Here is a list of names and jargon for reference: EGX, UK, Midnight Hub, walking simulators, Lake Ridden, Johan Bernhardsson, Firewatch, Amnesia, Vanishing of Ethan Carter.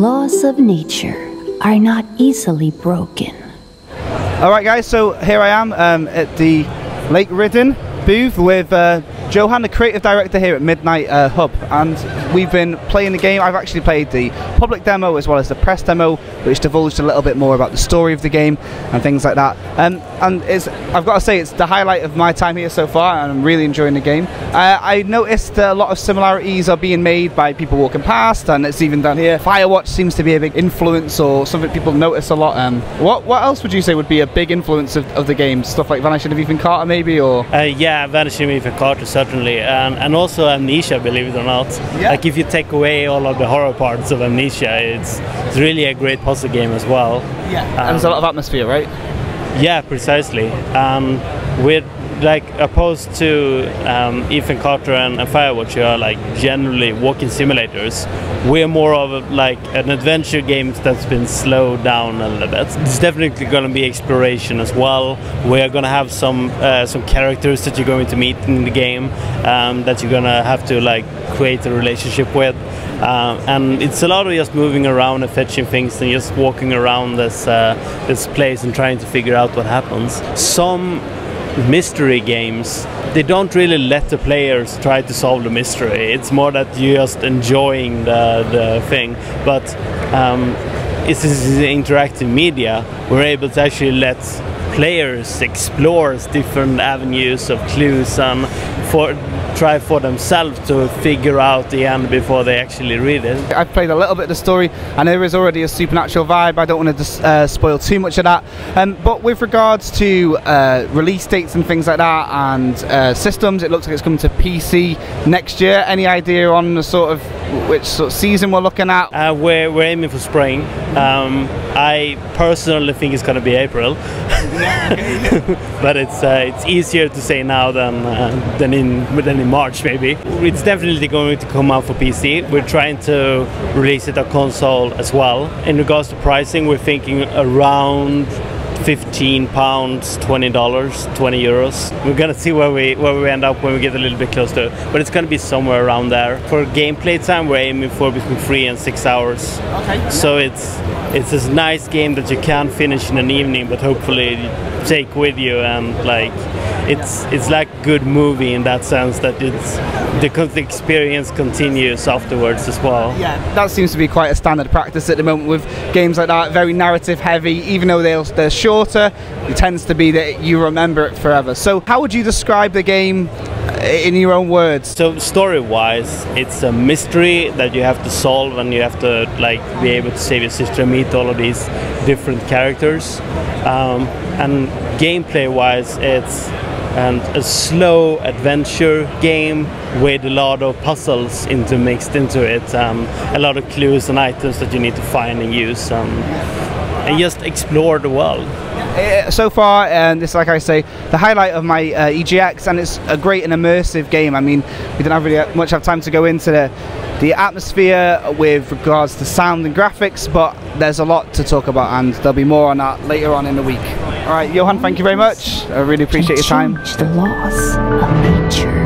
laws of nature are not easily broken. Alright guys, so here I am at the Lake Ridden booth with Johan, the creative director here at Midnight Hub, and we've been playing the game. I've actually played the public demo as well as the press demo, which divulged a little bit more about the story of the game and things like that. And I've got to say, it's the highlight of my time here so far, and I'm really enjoying the game. I noticed a lot of similarities are being made by people walking past, and it's even down here. Firewatch seems to be a big influence, or something people notice a lot. What else would you say would be a big influence of the game? Stuff like Vanishing of Ethan Carter, maybe, or yeah, Vanishing of Ethan Carter. Certainly, and also Amnesia, believe it or not. Yeah. Like, if you take away all of the horror parts of Amnesia, it's really a great puzzle game as well. Yeah, and there's a lot of atmosphere, right? Yeah, precisely. With, like, opposed to Ethan Carter and Firewatch, who are like generally walking simulators, we're more of like an adventure game that's been slowed down a little bit. It's definitely going to be exploration as well. We're going to have some characters that you're going to meet in the game that you're going to have to like create a relationship with, and it's a lot of just moving around and fetching things and just walking around this place and trying to figure out what happens. Some mystery games, they don't really let the players try to solve the mystery. It's more that you're just enjoying the thing. But it's interactive media. We're able to actually let players explore different avenues of clues and try for themselves to figure out the end before they actually read it. I've played a little bit of the story, and there is already a supernatural vibe. I don't want to spoil too much of that. But with regards to release dates and things like that, and systems, it looks like it's coming to PC next year. Any idea on the which sort of season we're looking at? We're aiming for spring. I personally think it's going to be April, but it's easier to say now than in March maybe. It's definitely going to come out for PC. We're trying to release it on console as well. In regards to pricing, we're thinking around £15, $20, €20. We're gonna see where we end up when we get a little bit closer, but it's gonna be somewhere around there. For gameplay time, we're aiming for between 3 and 6 hours. Okay. So it's this nice game that you can finish in an evening, but hopefully take with you, and like it's like a good movie in that sense, that the experience continues afterwards as well. Yeah, that seems to be quite a standard practice at the moment with games like that, very narrative heavy. Even though they're shorter, it tends to be that you remember it forever. So how would you describe the game in your own words? So story-wise, it's a mystery that you have to solve, and you have to like be able to save your sister and meet all of these different characters. And gameplay-wise, it's a slow adventure game with a lot of puzzles mixed into it, a lot of clues and items that you need to find and use, and just explore the world. So far, and it's, like I say, the highlight of my EGX, and it's a great and immersive game. I mean, we didn't really much have time to go into the atmosphere with regards to sound and graphics, but there's a lot to talk about, and there'll be more on that later on in the week. All right, Johan, thank you very much. I really appreciate your time. Change the laws of nature.